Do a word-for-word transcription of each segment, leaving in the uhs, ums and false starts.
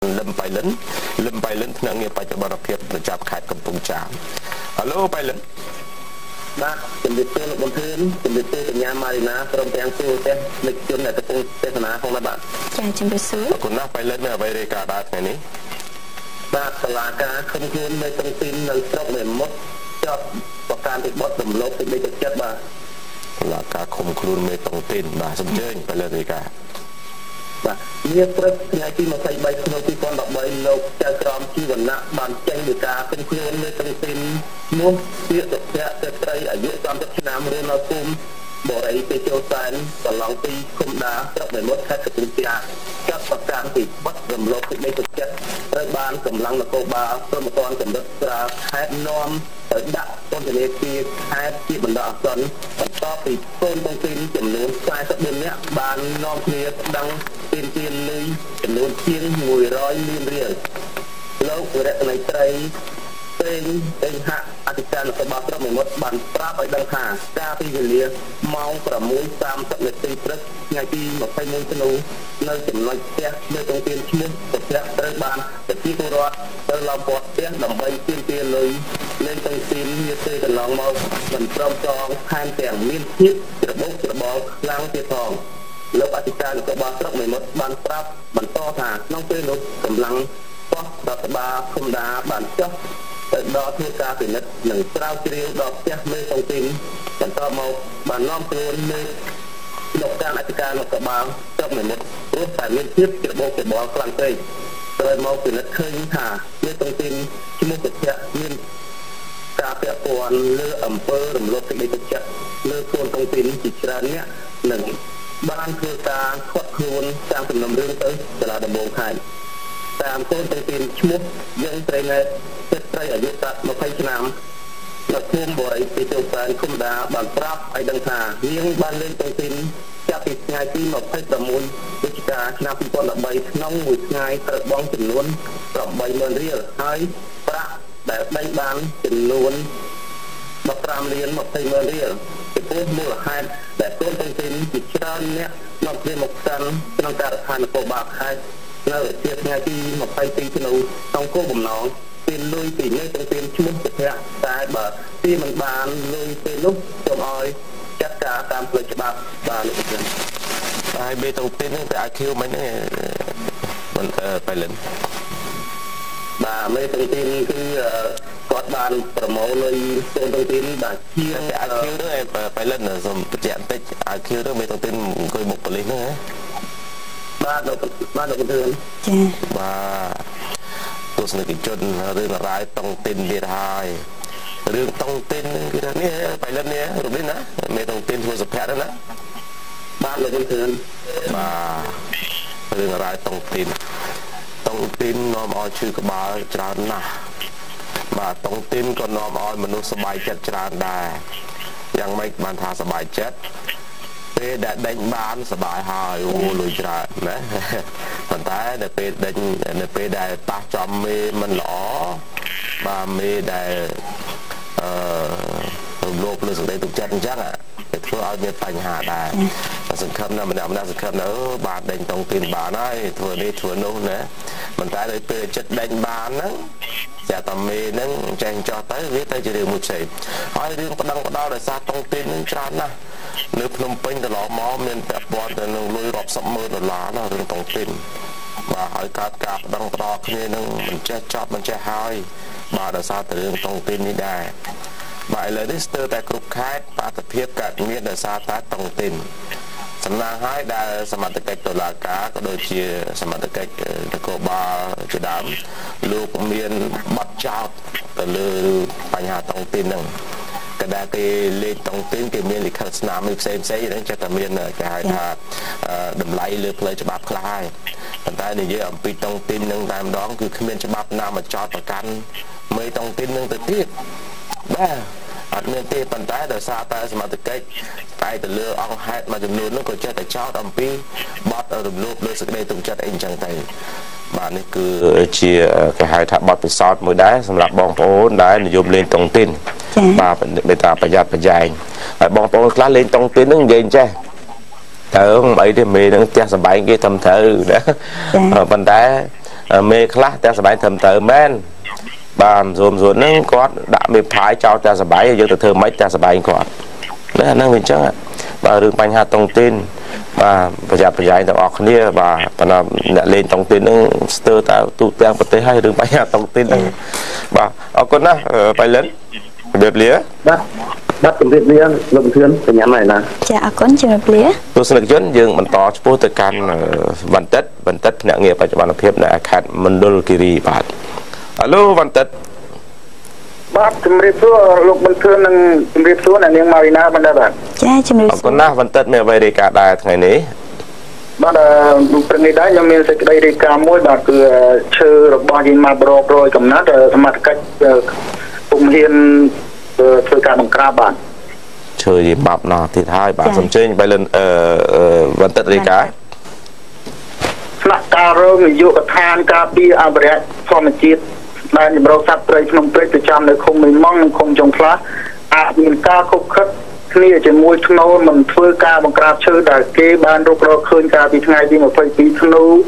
Lim Pailin, Lim Pailin, Nang Pajabarapia, the Jap Cat Compuncha. Hello, Pailin. Mark in the Pin of the Pin, in the Pin of Yamarina, from Tansu, next to the Pin of Nabat. Judging Pursuit, could not Pailin a very car about any. Mark Salaka, Compuncha, the Pin and Stop them, Mop, Stop, Botantic Bottom, Lock to make a Jabba. Laka Comclun made on Pin, Mass of Jane, Palerica. បាទនេះព្រឹកថ្ងៃទី ចំនួន លោកអធិការរបស់ស្រុកមេមត់បានប្រាប់បន្តថាក្នុងពេលនោះកម្លាំងបោះរដ្ឋបាលគុំដាបានចុះទៅដោះធ្វើការពិនិត្យនិងស្រាវជ្រាវដល់ផ្ទះមេតុងទីនបន្តមកបាននាំខ្លួនលើលោកតាមអធិការរបស់ស្រុកមេមត់ព្រោះតែមានភាពច្របូកច្របល់ខ្លាំងពេកត្រូវមកពិនិត្យឃើញថាមេតុងទីនជាច្រើនអ្នក បានធ្វើការខាត់ខ្លួនតាមដំណើរទៅដល់ដំបូងខែ ពូមួយហាត់ដែលកូនទាំងទីនជាច្រើនអ្នកមកព្រមមកសានក្នុងការដ្ឋាននគរបាលខេត្តនៅរាជធានីមក គាត់បានប្រមូលលុយតូនតូនទីនបាទជាអាខៀវទៅឯប៉ៃលិនសំប្រចាំតិចអាខៀវនឹងមេតូនទីន បាទតុងទីនក៏នាំឲ្យមនុស្សសบายចិត្តច្រើនដែរយ៉ាងម៉េចបានថាសบายចិត្តពេលដែលដេញបានសบายហើយអូលុយច្រើនណាស់ប៉ុន្តែដល់ពេលដេញពេលដែលប៉ះចំមេមិនល្អបាទមេដែលអឺរំលោភលើសក្តីទុកចិត្តអញ្ចឹងអាគេធ្វើឲ្យមានបញ្ហាដែរបើសង្ឃឹមណាម្នាក់ម្នាក់សង្ឃឹមទៅបាទដេញតុងទីនបានហើយធ្វើនេះធ្វើនោះណាមិនតែដល់ពេលចិត្តដេញបានហ្នឹង សំណងហើយដែលសមត្ថកិច្ចតុលាការក៏ដូចជាសមត្ថកិច្ចនគរបាលជាដើមលោកមានបាត់ចោតទៅលើបញ្ហាតុងទីនហ្នឹងកណ្ដាលគេលេខតុងទីនគេមានលិខិតស្នាមផ្សេងផ្សេងអញ្ចឹងតែមានគេហៅថាតម្លៃលើផ្លូវច្បាប់ខ្លាយប៉ុន្តែនិយាយអំពីតុងទីនហ្នឹងតាមដងគឺគ្មានច្បាប់ណាមកចោតប្រកាន់មើលតុងទីនហ្នឹងទៅទៀត បាទអត់មានទេប៉ុន្តែដោយសារតែសមត្ថកិច្ចតែទៅលើអង្គហេតុមួយចំនួនហ្នឹងក៏ចេះតែចោតអំពីបាត់រំលោភលើសេចក្ដីទុកចិត្តអីចឹងទៅបាទនេះគឺជាគេហៅថាបទពិសោធន៍មួយដែរសម្រាប់បងប្អូនដែរនិយមលេងតុងទីនបាទមិនតែប្រយ័ត្នប្រយែងហើយបងប្អូនខ្លះលេងតុងទីនហ្នឹងនិយាយចេះទៅអីទេមេហ្នឹងផ្ទះសបាយគេធ្វើទៅណាប៉ុន្តែ mê khát ta sẽ bái thầm tới men bàn dồn dồn nâng cọt đã mê phái cho ta sẽ bái vô từ thơ mấy ta sẽ bái cọt đấy là năng viên chắc ạ và đường bánh hạt thông tin và dạp dạy đọc ọc nia và lên thông tin sơ ta tụ tang và tới hai đường bánh hạt thông tin và ọc con á bài lớn đẹp lía bắt bắt công việc lía lông thuyên cái nhãn này là dạ con chưa đẹp lía tôi sẽ được chuyến dương mình tỏ cho bố tới can bản tết bản tết nhà nghiệp và cho bạn học hiệp là khát mình đôi kỳ bạn alo bản tết bác chấm rít xuống lúc mình thưa nâng chấm rít xuống là những marina bên đây bạn dạ chấm rít con na bản tết mẹ về để cả đài ngày nấy bạn từng ngày đấy nhưng mình sẽ đây để cả mỗi bạn cứ chơi được bao nhiêu mà bro rồi cầm nát mặt cách cùng hiền thời cả bằng ca bạn chơi gì bạp nào thì hai bạn sắm chơi bay lên vận tật đi cái nặng ca rồi người vô than ca bia à bẹt so mình chết đây những bầu sáp đây trong tết từ trăm này không mình mong không trồng phá à miền ca khúc khất kia chỉ mua thằng nô mình phơi ca bằng ca chơi đại kê ban rô rô khơi ca bị ngày đi một phơi tí thằng nô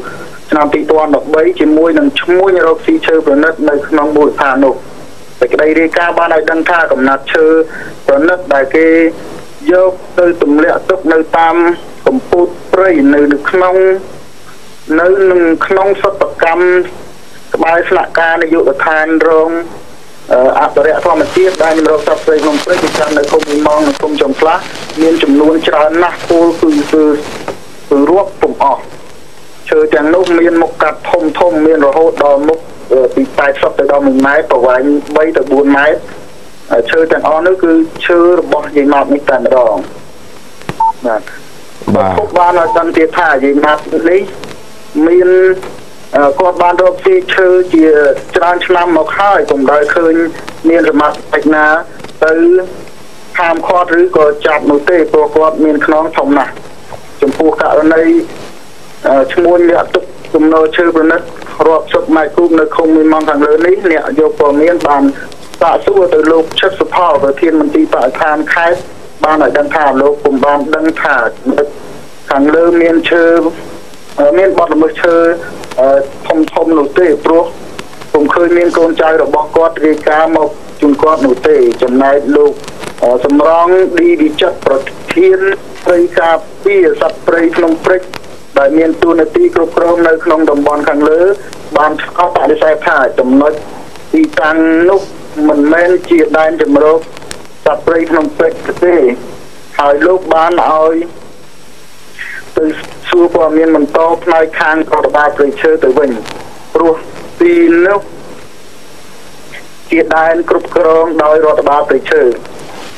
làm tí toàn đọc bấy chỉ mua đằng chung mua nhà rô xí chơi bữa nát này không buổi thả nổ đây đi ca ban này đăng tha cầm nát chơi bữa nát đại kê dốc nơi tụm lẹ tốc nơi tam cầm put prey nơi được không nơi nung không sắp tập cam bài sạ ca này dụ than rong à bẹt so mình chết đây nhưng rô sắp phơi không phơi thì trăm này không mình mong không trồng phá nên chủng luôn cho nó khô từ từ từ ruốc tụm ọ chơi chẳng lúc miên một cặp thông thông miên rồi hốt đo mốc bị tai sập tới đâu mình máy bảo anh bay tới buôn máy chơi tận on nữa cứ chơi bọn gì nọ mình tận đòn và các bạn là dân tiệt thả gì nọ đấy mình các bạn đâu khi chơi chỉ trang năm một hai cùng đòi khơi miền rồi mặt bạch na tới ham kho thứ có chặt một tê của các miền khóng thòng nè chúng phu cả ở đây chúng muốn nhận tục chúng nó chơi với nó rộp sụp mày cũng nó không mình mong thằng lớn lý lẹ vô của miền bàn tạ xua tới lúc chất sụp hò và thiên mình đi tại than khai ban ở đăng thả lúc cùng ban đăng thả thằng lớn miền chơi miền bọt là một chơi thông thông nụ tê pro cùng khơi miền con trai rồi bó cót gây cá mộc chung cót nụ tê chầm này lúc xâm rong đi đi chất và thiên rây ca bia sắp rây nông prích đại miền tu nè ti cột crom nơi không đồng bọn càng lớn bàn có tại xe thải chấm nói đi tăng lúc mình men chia đai chấm rô tập rây không tệ thế hỏi lúc bán ơi từ xưa qua miền mình to nơi khang có ba rây chơi tới mình ruột ti lúc chia đai cột crom đòi rồi ba rây chơi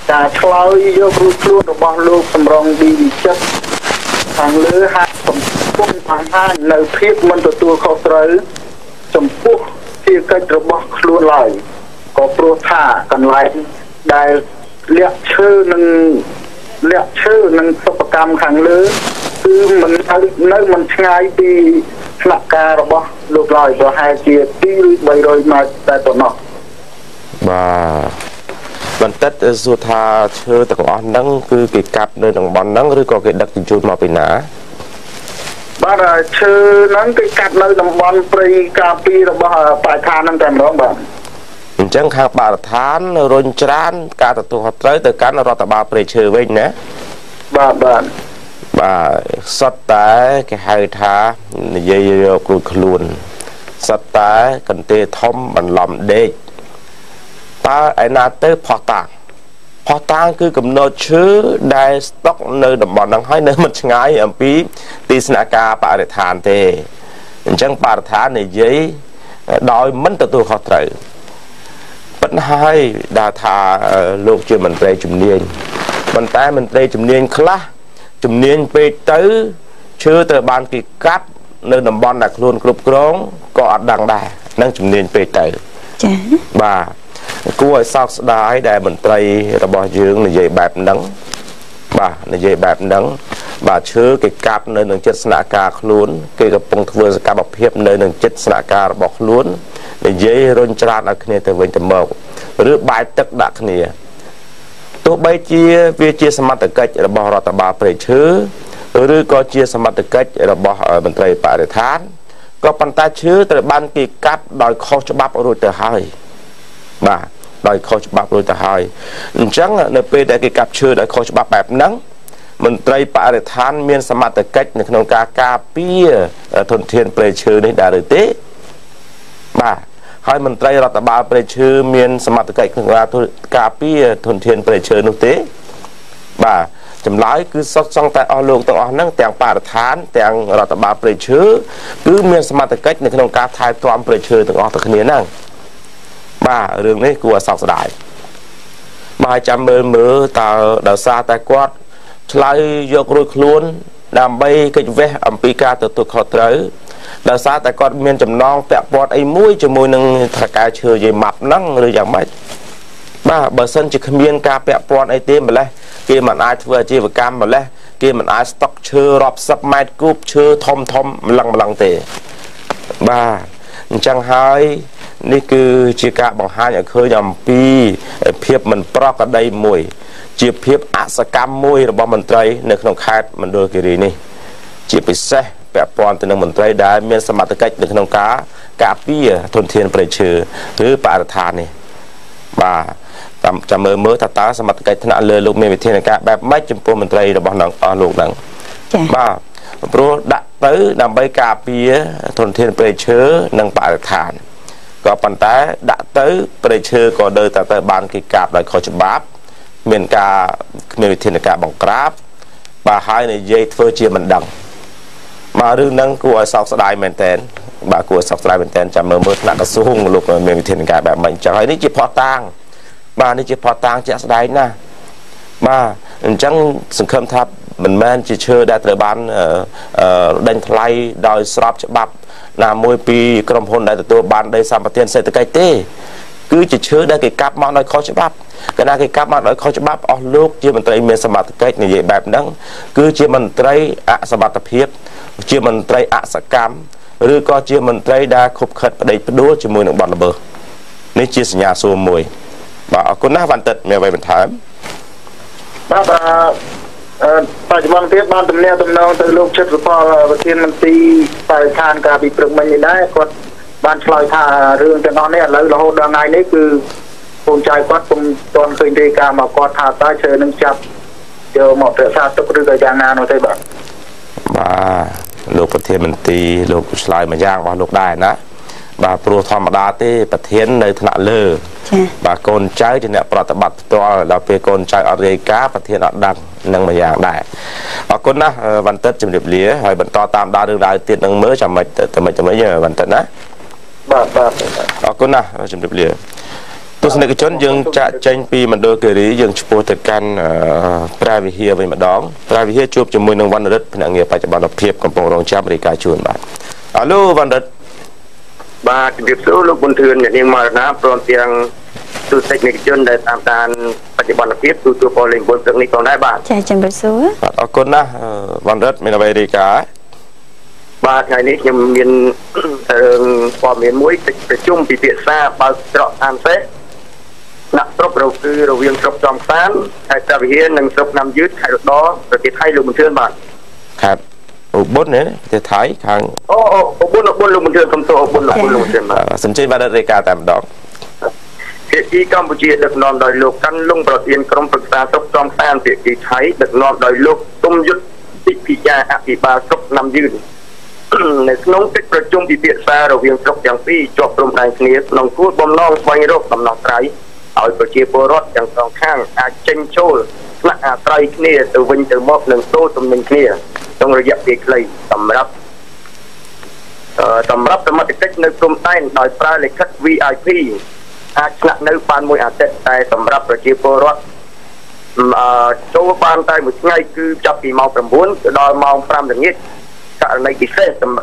cả khơi vô ruột luôn đồng bọn lúc cầm rong đi chất thằng lứa hai chấm phúc thằng hai nơi thiết mình tự tùa khó tới chấm phúc thì cách robot luôn lại có pro thả cần lại đài liệt chư nâng liệt chư nâng sắp cam thằng lứa tư mình nơi mình ngay đi lạc ca robot lục lại và hai chia tí bày rồi mà tại tổ nọ và bản tết dù tha chơi ta có nắng cứ cái cặp nơi đồng bọn nắng rồi có cái đặc trưng màu bình ná bác là chơi nắng cái cặp nơi đồng bọn prey cà phê đồng bọn bài than nắng kèm đó không bạn chẳng khác bà than rồi chán cả tụ hợp tới từ cán rồi ta bà prey chơi với nhé bà bạn bà sắp tới cái hai tha dây luôn sắp tới cần tê thông bằng lòng đê ta ai nát tới phò tang phò tang cứ cầm nô chứ đại stock nơi đồng bằng đang hay nơi mình ngay ở phía tây sơn ca bà để thàn thế chẳng bà thàn này giấy đòi mình tự tu khó tự vẫn hay đà thà lục chuyện mình về chủng niên mình tay mình về chủng niên khá chủng niên về tới chưa từ ban kỳ cắt nơi đồng bằng đặt luôn cột cong có đằng đài đang chủng niên về tới bà cúi sau đáy đại mình tây là bao dương là dây bẹp nắng bà là dây bẹp nắng bà chứa cái cáp nơi đường chất nạ ca luôn cái gặp bông vừa ca bọc hiệp nơi đường chất nạ ca bọc luôn để dây rôn tràn ở kia từ bên từ màu rửa bài tất đặc nè tôi bay chia về chia xem mặt cách là bao rọt bà phải chứ rửa có chia xem mặt cách là bao mình tây bà để thán có bàn tay chứa từ ban kỳ cáp đòi khó cho bắp rồi từ hai bà đòi khó cho bắp rồi từ hai chẳng là np để kỳ cáp chứa đòi khó cho bắp bẹp nắng mình tây bà để than miên sắm mặt từ cách những nông ca ca pia thuần thiên plei chứa đấy đã đời tế bà hai mình tây là bà plei chứa miên sắm mặt từ cách những ca ca pia thuần thiên plei chứa nông tế bà chấm lái cứ sót song tại ao luộc tại ao nắng tàng bà để than tàng là bà plei chứa cứ miên sắm mặt từ cách những nông ca thái toàn plei chứa từ ao từ khné năng bà đường đấy của sọc đại bà chăm bơi mưa tàu đảo xa tại quát lại vô rồi luôn làm bay cái vé âm pika từ từ khó tới đào xa tại con miền trầm non vẽ bọt ấy mũi cho môi nâng thạch cá chừa gì mập nắng rồi dạng mấy ba bờ sân chỉ miền cá vẽ bọt ấy tiêm mà lẽ kia mình ai vừa chơi vừa cam mà lẽ kia mình ai stock chừa rọp sập mai cúp chừa thom thom lằng lằng tệ ba chẳng hay ní cứ chỉ cá bằng hai ở khơi nhầm pi phép mình pro ở đây mùi chỉ phép ác sa cam môi là bọn mình trai nơi không khai mình đưa cái gì này chỉ bị xe vẽ pon từ nơi mình trai đã miên sắm mặt cách được không cá cá pia thuần thiên phải chừa thứ bà thàn này bà tạm tạm mới mới thà tá sắm mặt cách thằng lừa lục miên bị thiên cá bẹp mấy chấm pua mình trai là bọn nàng ở lục nàng bà pro đã tới làm bay cá pia thuần thiên phải chừa nàng bà thàn có bàn tay đã tới phải chừa có đời ta tới bàn kỳ cạp lại khỏi chấm báp miền ca miền thiên ca bằng crab bà hai này dây phơi chia mình đằng mà đương năng của sọc sài miền tây bà của sọc sài miền tây chạm mờ mờ nặng đã xuống lục miền thiên ca bà mình chẳng hay ní chỉ phò tang bà ní chỉ phò tang chạm sài na bà chẳng sừng khâm tháp mình men chỉ chơi đã từ ban đánh thay đòi sập bắp là môi pi cầm hồn đại từ ban đây sang mặt tiền xây từ cây tê cứ chỉ chứa đây cái cáp mao nói khó chấp bắp cái này cái cáp mao nói khó chấp bắp ở lúc chia mình tây miền sầm bạc cách như vậy bẹp nắng cứ chia mình tây ạ sầm bạc tập hiệp chia mình tây ạ sạc cam rồi coi chia mình tây đa khục khật đầy đúa chỉ mùi nồng bọt là bờ nên chia nhà xua mùi bảo con na văn tật mèo về mình thám ba ba ba chỉ mong tiếp ban tầm neo tầm nong từ lúc chết rồi qua thiên năm ti tài than cả bị bực mình như đấy con ban soi thà riêng cho nó này lấy là hôm đằng ngày đấy cứ cùng trai quát cùng toàn kinh tế cả mà quát thà ta chơi nâng chập đều một thời gian tức được dài ngàn rồi thấy bạn bà lục bát thiên mình tì lục soi mà giang vào lục đài nè bà pro tham đa tê bát thiên nơi thợ lơ bà con trai thì nè bà tập bát to là về con trai ở đây cá bát thiên ở đằng nâng mà giang đại bà con á văn tết chìm điệp lía hơi bận to tam đa đương đại tiền nâng mới chậm mệt chậm mệt chậm mấy giờ văn tết á bà bà bà con à chấm điểm liền tôi xin được cái chốn dương trạ tranh pi mà đôi cái đấy dương chụp từ căn Pravihia về mà đón Pravihia chụp cho mười năm văn đất nặng nghiệp phải cho bạn lập hiệp còn bồng rong chạm để cài chuồn bạn alo văn đất bà điệp số lúc buồn thường nhận nhưng mà nó còn tiếng từ sách này chốn để tạm tan phải cho bạn lập hiệp từ từ còn lên bốn tượng này còn lại bạn chạy chấm điểm số bà con à văn đất mình là về đi cả ba ngày này nhầm miền qua miền mũi tập trung bị tiệt xa bao trọ tham xét nặng trộp đầu tư đầu viên trộp tròn sáng hay ta bị hiên nặng trộp nằm dưới hay được đó rồi thì thay lùng bình thường bạn khát bốn nữa thì thái hàng ô ô bốn bốn lùng bình thường không số bốn lùng bốn lùng bình thường mà sân chơi ba đất reka tạm đó việc đi Campuchia được non đòi lục căn lung bờ tiền công phật xa trộp tròn sáng việc đi thái được non đòi lục tung dứt bị bị già bị ba trộp nằm dưới nên nông tích tập trung bị tiệt xa rồi viên trọc chẳng phi cho trong đại nghĩa nông cốt bom non quanh rốt tầm nọ trái ở bờ chia bờ rốt chẳng còn khang à tranh chôn là trái kia từ vinh từ một lần tô tầm mình kia trong rồi dập việc lấy tầm rắp tầm rắp tầm mặt tích nơi công tay đòi ra lịch khách vi ai pi à nặng nơi ban môi à tết tại tầm rắp rồi chia bờ rốt chỗ ban tay một ngày cứ chập thì màu tầm bốn đòi màu pram được nhất cả này bị xe tầm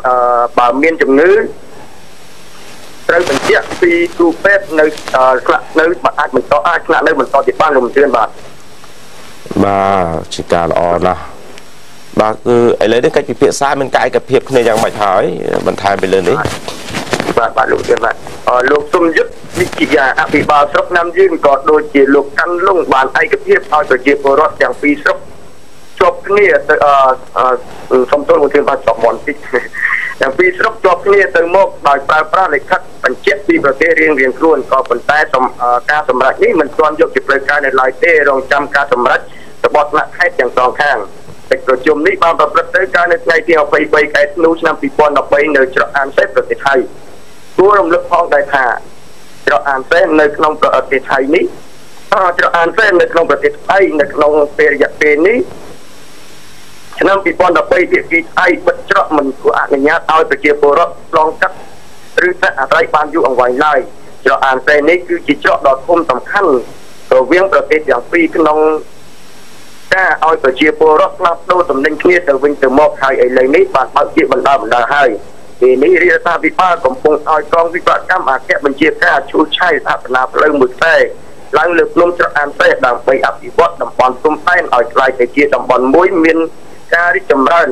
bà miên trồng nữ rơi thành chiếc phi tu phép nơi cạn nơi mặt ai mình to ai cạn nơi mình to thì ba lùng trên bà bà chỉ cả lo là bà cứ ấy lấy đến cách việc sai bên cạnh gặp hiệp này rằng mày thái bạn thay bên lên đấy bà bà lùng trên vậy lục xung giúp bị chỉ già bị bà sốc nam dương có đôi chỉ lục căn lùng bàn ai gặp hiệp thôi rồi chỉ bồi rót chẳng phi sốc chụp cái này xong tôi một thêm ba chọn món thịt ពី ស្រុក ជាប់គ្នា ទៅមក ដោយប្រើប្រាស់ លិខិត បញ្ជាក់ ពី ប្រទេស រៀងៗ ខ្លួន ក៏ ប៉ុន្តែ ការ សម្រេច នេះ មិន ទាន់ យក ជា ផ្លូវការ នៅ ឡើយ ទេ រង ចាំ ការ សម្រេច របស់ ថ្នាក់ ខេត្ត ទាំង សង ខាង កិច្ច ប្រជុំ នេះ បាន ប្រព្រឹត្ត ទៅ កាល នៅ ថ្ងៃ ទី ยี่สิบสาม ខែ ធ្នូ ឆ្នាំ สองพันสิบสาม នៅ ច្រក អានសេន ប្រទេស ថៃ គួរ រំលឹក ផង ដែរ ថា ច្រក អានសេន នៅ ក្នុង ប្រទេស ថៃ នេះ ច្រក អានសេន នៅ ក្នុង ប្រទេស ថៃ នៅ ក្នុង ពេល រយៈ ពេល នេះ ឆ្នាំ สองพันสิบสาม ពាក្យទី ឡើងលើភ្នំច្រកអានសេនដើម្បីអភិវឌ្ឍតំបន់ព្រំដែនឲ្យក្លាយទៅជាតំបន់មួយមាន ការរីកចម្រើន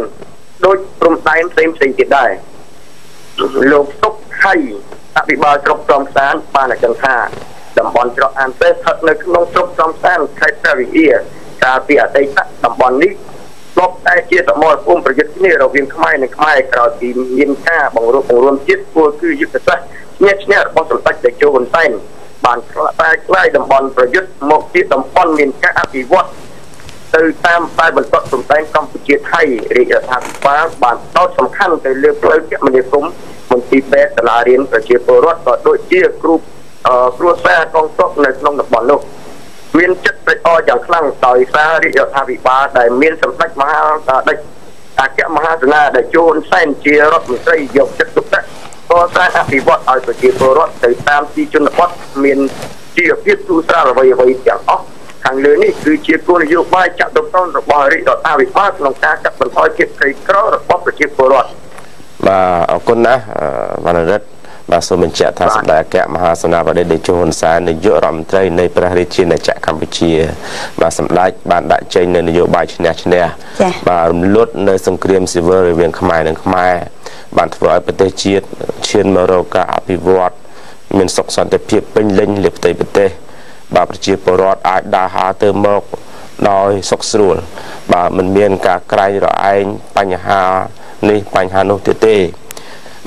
ដោយព្រំដែនផ្សេងៗទៀតដែរលោកសុខខៃអភិបាលស្រុកត្រង់ស្អានបានអញ្ចឹងថាតំបន់ច្រកអានសេនស្ថិតនៅក្នុងស្រុកត្រង់ស្អានខេត្តតារាអ៊ីរ ទៅតាមផ្នែកបន្ទាត់សំខាន់ទៅលើផ្លូវគមនាគមន៍មន្ទីរពេទ្យសាលារៀនប្រជាពលរដ្ឋក៏ដូចជា ខាងលើនេះគឺជាគោលនយោបាយចាក់ដបតនរបស់រដ្ឋាភិបាលក្នុងការកាត់បន្ថយភាពក្រីក្ររបស់ប្រជាពលរដ្ឋបាទអរគុណណាស់វណ្ណរិទ្ធបាទសូមបញ្ជាក់ថាសម្ដែងអគ្គមហាសេនាបតីតេជោហ៊ុនសែននាយករដ្ឋមន្ត្រីនៃព្រះរាជាណាចក្រកម្ពុជាបាទសម្ដេចបានដាក់ចេញនូវនយោបាយឈ្នះឈ្នះបាទរំលត់នៅសង្គ្រាមស៊ីវិលរវាងខ្មែរនិងខ្មែរបានធ្វើឲ្យប្រទេសជាតិឈានមករកការអភិវឌ្ឍ ដោយសុខស្រួលបាទមិនមានការក្រែងរអែងបញ្ហានេះបញ្ហានោះទៀតទេ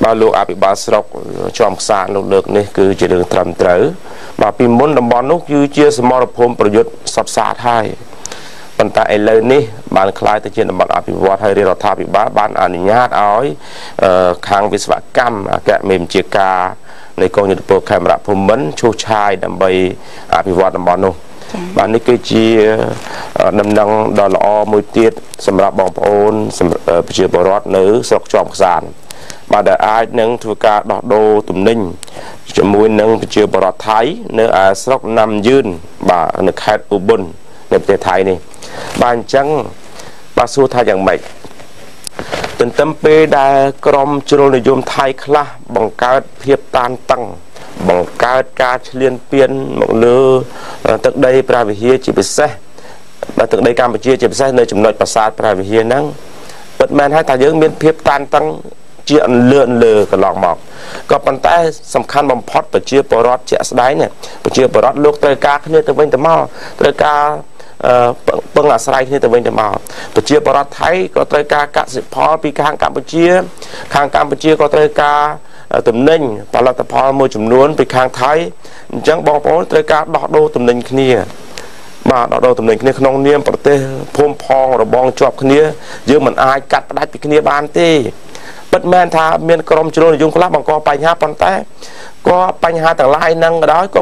បាទលោកអភិបាលស្រុកចំផ្សាលោកលើកនេះគឺជារឿងត្រឹមត្រូវបាទពីមុនតំបន់នោះគឺជាសមរភូមិប្រយុទ្ធសព្វសាទហើយប៉ុន្តែឥឡូវនេះបានខ្លាយទៅជាតំបន់អភិវឌ្ឍហើយរាជរដ្ឋាភិបាលបានអនុញ្ញាតឲ្យខាងវិស្វកម្មអគ្គមេមជាការ នៃកងយុទ្ធពលខេមរភូមិន្ទចូលឆាយដើម្បីអភិវឌ្ឍតំបន់នោះបាទនេះគឺជាដំណឹងដ៏ល្អមួយទៀតសម្រាប់បងប្អូនប្រជាពលរដ្ឋនៅស្រុកចំផ្សានបាទដែលអាចនឹងធ្វើការដោះដូរទំនិញជាមួយនឹងប្រជាពលរដ្ឋថៃនៅស្រុកណាំយឿនបាទនៅខេត្តឧបុលនៅប្រទេសថៃនេះបាទអញ្ចឹងបាទសួរថាយ៉ាងម៉េច ទន្ទឹមពេលដែលក្រមជ្រុលនិយមថៃខ្លះបង្កើតការឈ្លានពានមកលើទឹកដីប្រាវិហារជាពិសេសបាទទឹកដីកម្ពុជាជាពិសេសនៅចំណុចប្រាសាទប្រាវិហារហ្នឹងពិតមែនហើយថាយើងមានភាពតានតឹងជាអន្លឿនលើកន្លងមកក៏ប៉ុន្តែសំខាន់បំផត់ប្រជាពលរដ្ឋជាក់ស្ដែងណាប្រជាពលរដ្ឋលោកត្រូវការគ្នាទៅវិញទៅមកត្រូវការ បឹងអាស្រ័យគ្នាទៅវិញទៅមកប្រជាពលរដ្ឋថៃក៏ត្រូវការកសិផលពីខាងកម្ពុជាខាងកម្ពុជាក៏ត្រូវការ ក៏បញ្ហាទាំងឡាយនឹងក៏ដោយក៏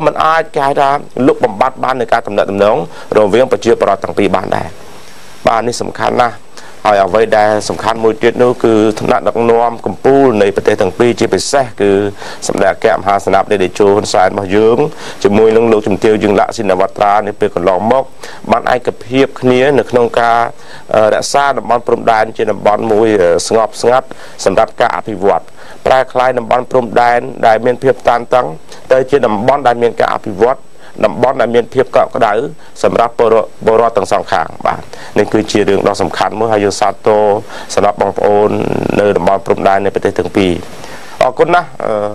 មិនអាចកែថាលោកបំបត្តិបាននៅការតំណែងរវាងប្រជាពលរដ្ឋទាំងពីរបានដែរបាទនេះសំខាន់ណាស់ហើយអ្វីដែលសំខាន់មួយទៀតនោះគឺឋានៈដឹកនាំកម្ពុជានៃប្រទេសទាំងពីរជាពិសេសគឺសម្ដេចអគ្គមហាសេនាបតីតេជោហ៊ុនសែនរបស់យើងជាមួយនឹងលោកជំទាវយើងលក្ខស៊ីនវត្តរានេះពេលកន្លងមកបានឯកភាពគ្នានៅក្នុងការរក្សាតំបន់ព្រំដែនជាតំបន់មួយស្ងប់ស្ងាត់សម្រាប់ការអភិវឌ្ឍ ប្រែคล้ายតំបន់ព្រំដែនដែលមានភាពតានតឹងទៅជាតំបន់ដែលមានការអភិវឌ្ឍតំបន់ដែលមានភាពកក់ក្ដៅសម្រាប់ពលរដ្ឋទាំងសងខាងបាទនេះគឺជារឿងដ៏សំខាន់មួយហើយយើងសាទរសម្រាប់បងប្អូននៅតំបន់ព្រំដែននៃប្រទេសទាំងពីរអរគុណណាស់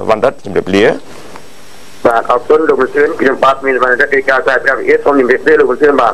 វណ្ណរិទ្ធជំរាបលាបាទអរគុណលោកប្រធានខ្ញុំបាទមានវណ្ណរិទ្ធអេកាសែនប្រាប់អេសសូមជម្រាបលា